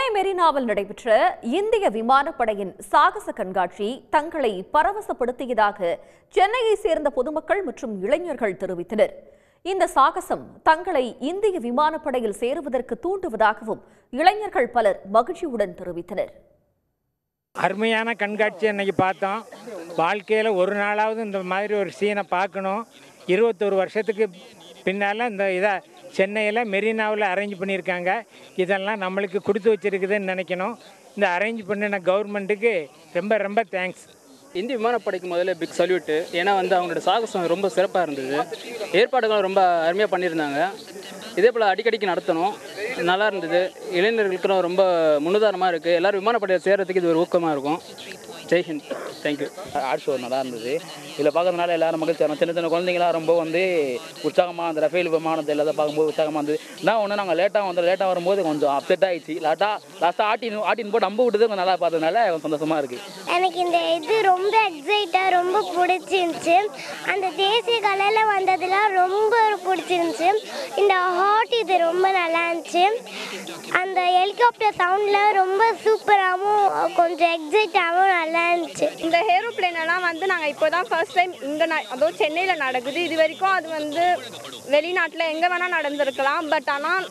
சென்னை மெரினாவில் நடைபெற்ற இந்திய விமானப்படையின் சாகச கண்காட்சி தங்களை பரவசப்படுத்தியதாக சென்னையை சேர்ந்த பொதுமக்கள் மற்றும் இளைஞர்கள் தெரிவித்தனர். இந்த சாகசம் தங்களை இந்திய விமானப்படையில் சேருவதற்கு தூண்டுவதாகவும் இளைஞர்கள் பலர் மகிழ்ச்சியுடன் தெரிவித்தனர். அருமையான கண்காட்சியை இன்னைக்கு பார்த்தோம். வாழ்க்கையில் ஒரு நாளாவது இந்த மாதிரி ஒரு சீனை பார்க்கணும். 21 வருஷத்துக்கு பின்னால் இந்த இதை சென்னையில் மெரினாவில் அரேஞ்ச் பண்ணியிருக்காங்க. இதெல்லாம் நம்மளுக்கு கொடுத்து வச்சுருக்குதுன்னு நினைக்கணும். இந்த அரேஞ்ச் பண்ணின கவர்மெண்ட்டுக்கு ரொம்ப ரொம்ப தேங்க்ஸ். இந்திய விமானப்படைக்கு முதல்ல பிக் சல்யூட்டு. ஏன்னா அவங்களோட சாகசம் ரொம்ப சிறப்பாக இருந்தது. ஏற்பாடுகள் ரொம்ப அருமையாக பண்ணியிருந்தாங்க. இதே போல் அடிக்கடிக்கு நடத்தணும். நல்லா இருந்தது. இளைஞர்களுக்கெல்லாம் ரொம்ப முன்னுதாரணமாக இருக்குது. எல்லோரும் விமானப்படையில் சேர்கிறதுக்கு இது ஒரு ஊக்கமாக இருக்கும். ஜெய்ஹிந்த், தேங்க்யூ. ஆர்ட் ஷோ நல்லா இருந்தது. இதில் பார்க்கறதுனால எல்லோரும் மகிழ்ச்சியாக சின்ன சின்ன குழந்தைங்களாம் ரொம்ப உற்சாகமாக அந்த ரஃபேல் விமானத்தை எல்லாத்தையும் பார்க்கும்போது உற்சாகமாக இருந்தது. நான் ஒன்று நாங்கள் லேட்டாக வரும்போது கொஞ்சம் அப்செட் ஆகிடுச்சு. லாஸ்ட்டாக ஆட்டின்னு போட்டு நம்ப விட்டுது. கொஞ்சம் நல்லா பார்த்ததுனால சந்தோஷமாக இருக்குது. எனக்கு இந்த இது ரொம்ப எக்ஸைட்டாக ரொம்ப பிடிச்சிருந்துச்சு. அந்த தேசிய கலையில் வந்ததுலாம் ரொம்ப பிடிச்சிருந்துச்சு. இந்த ஹாட் இது ரொம்ப நல்லா இருந்துச்சு. அந்த ஹெலிகாப்டர் சவுண்டில் ரொம்ப சூப்பராகவும் கொஞ்சம் எக்ஸைட்டாகவும் நல்லா இருந்துச்சு. இந்த ஏரோப்ளேனெல்லாம் நாங்கள் இப்போ தான் ஃபர்ஸ்ட் டைம் இங்கே அதுவும் சென்னையில் நடக்குது. இது வரைக்கும் அது வெளிநாட்டில் எங்கே வேணால் நடந்திருக்கலாம். பட் ஆனால்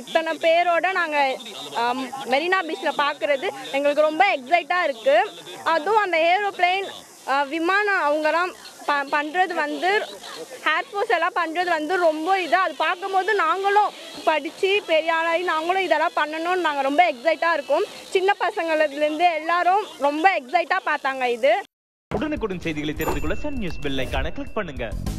இத்தனை பேரோட நாங்கள் மெரினா பீச்சில் பார்க்குறது எங்களுக்கு ரொம்ப எக்ஸைட்டாக இருக்குது. அதுவும் அந்த ஏரோப்ளேன் விமானம் அவங்கெல்லாம் பண்ணுறது ஹேர்ஃபோர்ஸ் எல்லாம் பண்ணுறது ரொம்ப இதாக அது பார்க்கும்போது நாங்களும் படித்து பெரிய ஆளாகி நாங்களும் இதெல்லாம் பண்ணணும்னு நாங்கள் ரொம்ப எக்ஸைட்டாக இருக்கோம். சின்ன பசங்கள்லேருந்து எல்லாரும் ரொம்ப எக்ஸைட்டாக பார்த்தாங்க. இது உடனுக்குடன் செய்திகளை தெரிந்து கொள்ள சன் நியூஸ் பெல் ஐகானை கிளிக் பண்ணுங்கள்.